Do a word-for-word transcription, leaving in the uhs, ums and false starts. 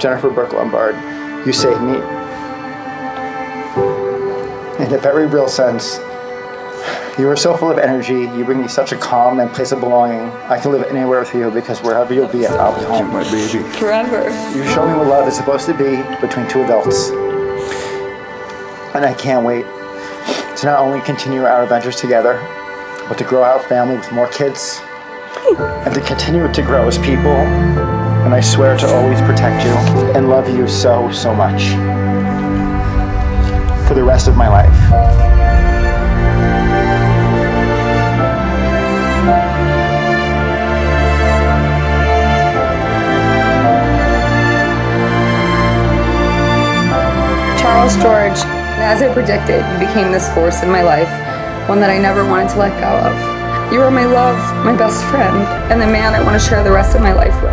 Jennifer Burke Lombard, you saved me. In a very real sense, you are so full of energy, you bring me such a calm and place of belonging. I can live anywhere with you because wherever you'll be at, I'll be home. My baby. Forever. You show me what love is supposed to be between two adults. And I can't wait to not only continue our adventures together, but to grow our family with more kids, and to continue to grow as people. And I swear to always protect you and love you so, so much for the rest of my life. Charles George, and as I predicted, you became this force in my life, one that I never wanted to let go of. You are my love, my best friend, and the man I want to share the rest of my life with.